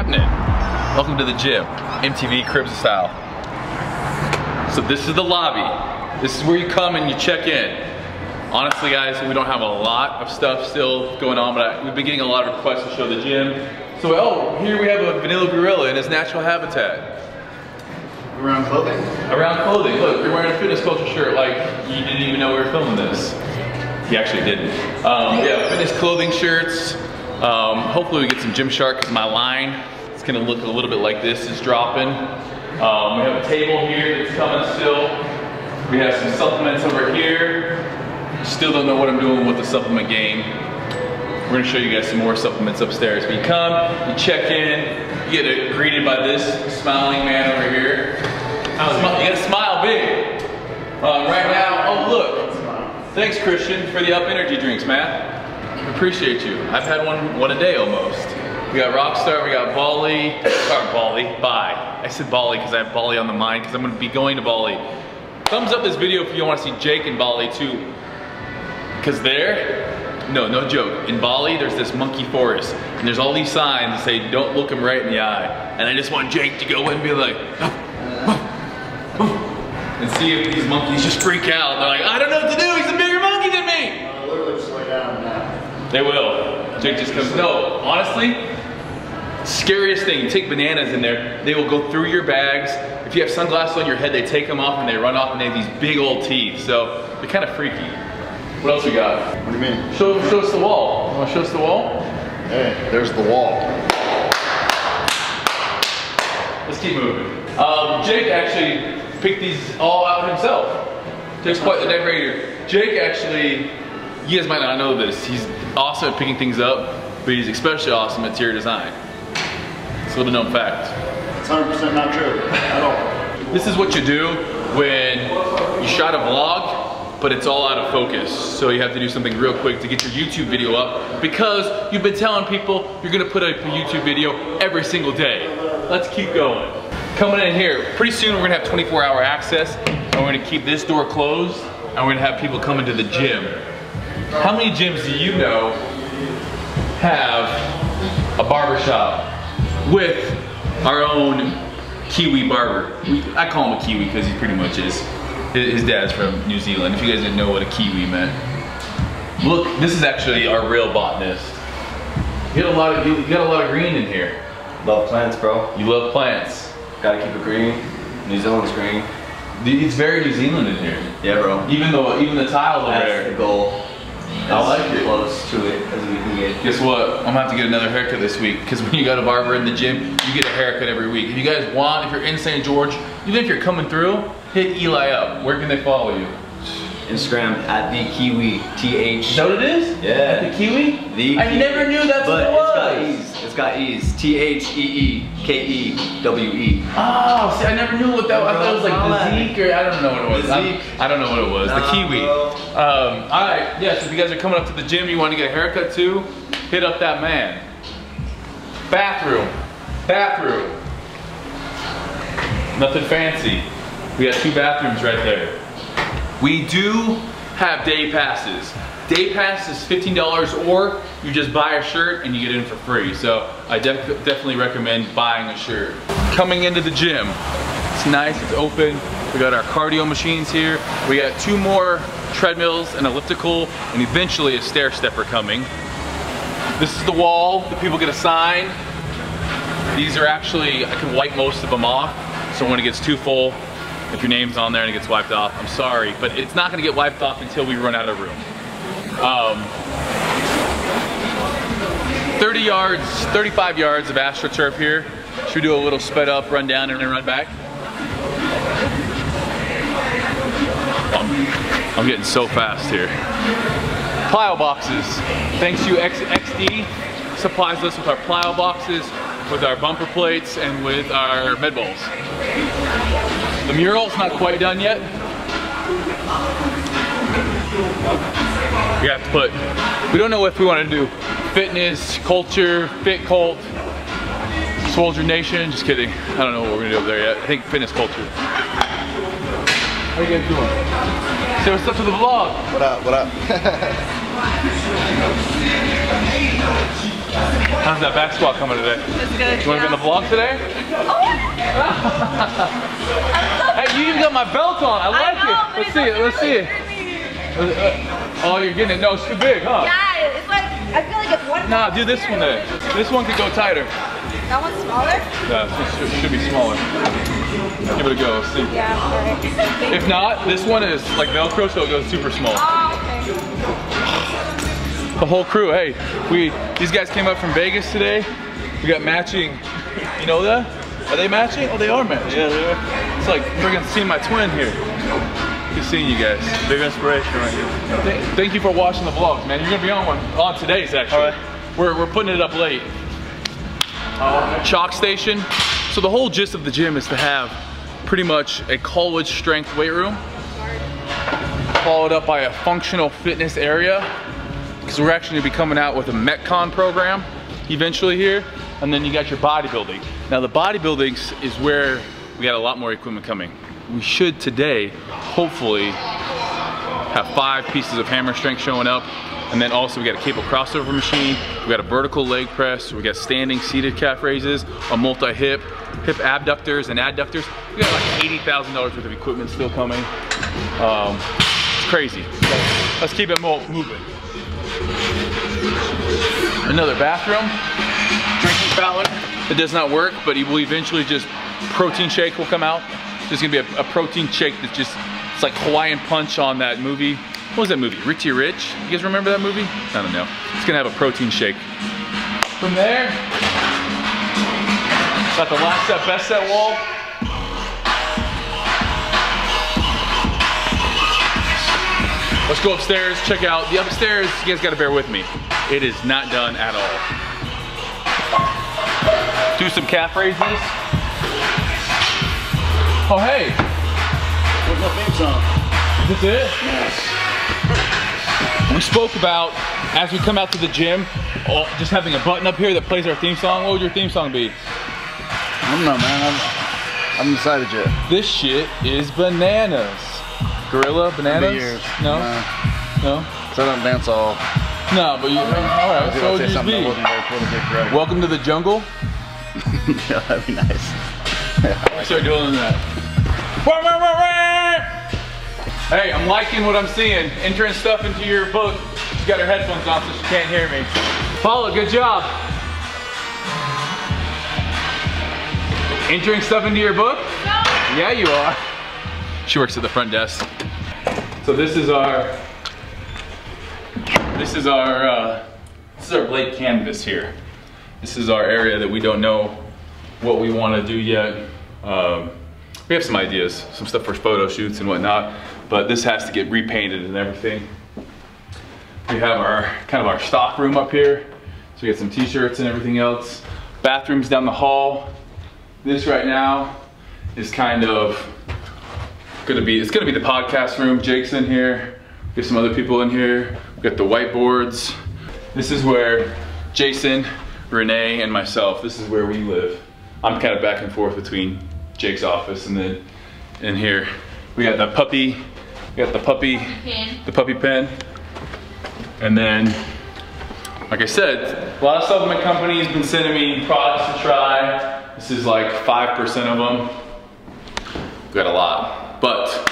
happening? Welcome to the gym, MTV Cribs style. So this is the lobby. This is where you come and you check in. Honestly guys, we don't have a lot of stuff still going on, but we've been getting a lot of requests to show the gym. So, oh, here we have a vanilla gorilla in its natural habitat. Around clothing? Around clothing. Look, you're wearing a Fitness Culture shirt like you didn't even know we were filming this. You actually didn't. Yeah, fitness clothing shirts. Hopefully we get some Gymshark. My line, it's gonna look a little bit like this, it's dropping. We have a table here that's coming still. We have some supplements over here. Still don't know what I'm doing with the supplement game. We're gonna show you guys some more supplements upstairs. But you come, you check in, you get greeted by this smiling man over here. You gotta smile big. Right now, oh look. Thanks Christian for the up energy drinks, man. Appreciate you. I've had one a day almost. We got Rockstar, we got Bawli, or Bawli, bye. I said Bawli because I have Bawli on the mind because I'm gonna be going to Bawli. Thumbs up this video if you wanna see Jake and Bawli too. Cause no joke, in Bawli there's this monkey forest and there's all these signs that say don't look him right in the eye. And I just want Jake to go in and be like, and see if these monkeys just freak out. They're like, I don't know what to do, he's a bigger monkey than me! Literally just lay down now. They will. Jake just comes, no, honestly, scariest thing, you take bananas in there, they will go through your bags. If you have sunglasses on your head, they take them off and they run off and they have these big old teeth. So, they're kind of freaky. What else we got? What do you mean? Show us the wall. You want to show us the wall? Hey, there's the wall. Let's keep moving. Jake actually picked these all out himself. Jake's quite the decorator. Jake actually, you guys might not know this, he's awesome at picking things up, but he's especially awesome at interior design. It's a little known fact. It's 100% not true at all. This is what you do when you shot a vlog, but it's all out of focus. So you have to do something real quick to get your YouTube video up because you've been telling people you're gonna put up a YouTube video every single day. Let's keep going. Coming in here, pretty soon we're gonna have 24-hour access and we're gonna keep this door closed and we're gonna have people come into the gym. How many gyms do you know have a barbershop with our own Kiwi barber? I call him a Kiwi because he pretty much is. His dad's from New Zealand, if you guys didn't know what a Kiwi meant. Look, this is actually our real botanist. You got a lot of green in here. Love plants, bro. You love plants. Gotta keep it green. New Zealand's green. It's very New Zealand in here. Yeah, bro. Even the tiles over there. That's the goal. I like it. Close to it as we can get. Guess what? I'm gonna have to get another haircut this week because when you got a barber in the gym, you get a haircut every week. If you guys want, if you're in St. George, even if you're coming through, hit Eli up. Where can they follow you? Instagram at the Kiwi TH. Is that what it is? Yeah. At the Kiwi? The I Kiwi. Never knew that's but what it was. It's got E's. It's got E's. THEEKEWE. Oh, see, I never knew what that was. I thought it was like the Zeke or I don't know what it was. I don't know what it was. Nah, the Kiwi. Alright, yeah, so if you guys are coming up to the gym, you want to get a haircut too, hit up that man. Bathroom. Bathroom. Nothing fancy. We got two bathrooms right there. We do have day passes. Day pass is $15 or you just buy a shirt and you get in for free. So I definitely recommend buying a shirt. Coming into the gym, it's nice, it's open. We got our cardio machines here. We got two more treadmills, an elliptical, and eventually a stair stepper coming. This is the wall that people get a sign. These are actually, I can wipe most of them off. So when it gets too full, if your name's on there and it gets wiped off, I'm sorry, but it's not gonna get wiped off until we run out of room. 30 yards, 35 yards of AstroTurf here. Should we do a little sped up, run down, and then run back? I'm getting so fast here. Plyo boxes. Thanks to XD, supplies us with our plyo boxes, with our bumper plates, and with our med balls. The mural's not quite done yet. We have to put, we don't know if we want to do fitness, culture, fit cult, soldier nation, just kidding. I don't know what we're going to do over there yet. I think fitness culture. How are you guys doing? Say what's up to the vlog. What up, what up? How's that back squat coming today? It's good. You want to be in the vlog today? Oh. Hey, you even got my belt on. I know, it. Let's see it. Oh, you're getting it. No, it's too big, huh? Yeah, it's like, I feel like it's one. Nah, do this one there. This one could go tighter. That one's smaller? Yeah, it should be smaller. Give it a go, let's see. Yeah, right. If not, this one is like Velcro, so it goes super small. Oh, okay. The whole crew, hey, these guys came up from Vegas today. We got matching, you know that? Are they matching? Oh, they are matching. Yeah, they are. It's like freaking seeing my twin here. Good seeing you guys. Big inspiration right here. Thank you for watching the vlogs, man. You're gonna be on one on today's actually. All right. We're putting it up late. Chalk station. So the whole gist of the gym is to have pretty much a college strength weight room, followed up by a functional fitness area, because we're actually gonna be coming out with a Metcon program eventually here, and then you got your bodybuilding. Now the bodybuilding is where we got a lot more equipment coming. We should today, hopefully, have 5 pieces of hammer strength showing up. And then also we got a cable crossover machine, we got a vertical leg press, we got standing seated calf raises, a multi-hip, hip abductors and adductors. We got like $80,000 worth of equipment still coming. It's crazy. Let's keep it moving. Another bathroom, drinking fountain. It does not work, but it will eventually just, protein shake will come out. There's gonna be a protein shake that just, it's like Hawaiian Punch on that movie. What was that movie? Richie Rich? You guys remember that movie? I don't know. It's gonna have a protein shake. From there, got the last set, best set wall. Let's go upstairs, check out the upstairs. You guys gotta bear with me. It is not done at all. Do some calf raises. Oh, hey! Where's my theme song? Is this it? Yes. We spoke about, as we come out to the gym, just having a button up here that plays our theme song. What would your theme song be? I don't know, man. I haven't decided yet. This shit is bananas. Gorilla, bananas? Years. No? No? Because I don't dance all. No, but you... Alright, so would yours be? Welcome to the jungle? Yeah, that'd be nice. Start doing that. Hey, I'm liking what I'm seeing. Entering stuff into your book. She's got her headphones on, so she can't hear me. Paula, good job. Entering stuff into your book? No. Yeah, you are. She works at the front desk. So this is our blank canvas here. This is our area that we don't know what we want to do yet. We have some ideas, some stuff for photo shoots and whatnot, but this has to get repainted and everything. We have our stock room up here. So we got some t-shirts and everything else. Bathrooms down the hall. This right now is kind of gonna be, it's gonna be the podcast room. Jake's in here. We have some other people in here. We got the whiteboards. This is where Jason, Renee, and myself, this is where we live. I'm kind of back and forth between Jake's office and then in here. We got the puppy, the puppy pen. And then, like I said, a lot of supplement companies been sending me products to try. This is like 5% of them. We got a lot, but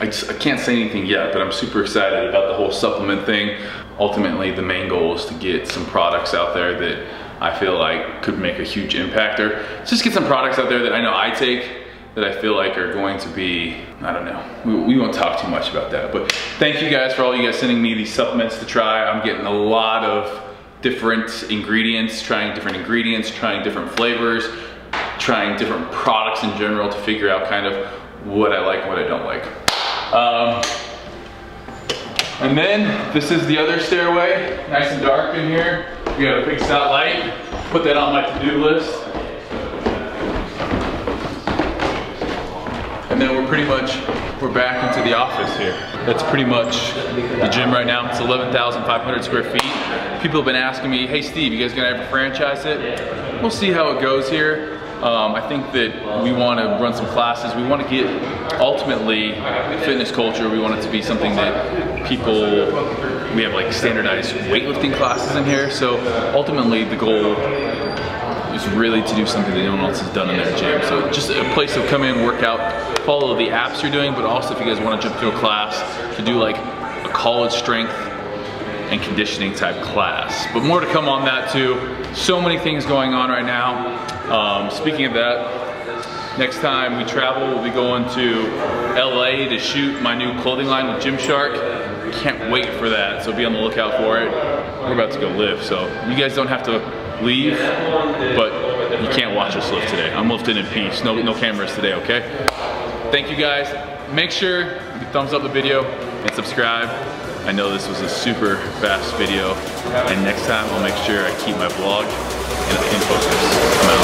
I can't say anything yet, but I'm super excited about the whole supplement thing. Ultimately, the main goal is to get some products out there that I feel like could make a huge impact, or just get some products out there that I know I take that I feel like are going to be, I don't know, we won't talk too much about that, but thank you guys for all you guys sending me these supplements to try. I'm getting a lot of different ingredients, trying different flavors, trying different products in general to figure out kind of what I like and what I don't like. And then this is the other stairway, nice and dark in here. We gotta fix that light. Put that on my to-do list. And then we're back into the office here. That's pretty much the gym right now. It's 11,500 square feet. People have been asking me, hey Steve, you guys gonna ever franchise it? We'll see how it goes here. I think that we wanna run some classes. We wanna get, ultimately, fitness culture, we want it to be something that people We have like standardized weightlifting classes in here. So ultimately the goal is really to do something that no one else has done in their gym. So just a place to come in, work out, follow the apps you're doing, but also if you guys want to jump to a class to do like a college strength and conditioning type class. But more to come on that too. So many things going on right now. Speaking of that, next time we travel, we'll be going to LA to shoot my new clothing line with Gymshark. Can't wait for that, so be on the lookout for it. We're about to go lift, so you guys don't have to leave, but you can't watch us lift today. I'm lifting in peace, no cameras today, okay? Thank you guys. Make sure you thumbs up the video and subscribe. I know this was a super fast video, and next time I'll make sure I keep my vlog in focus. I'm out.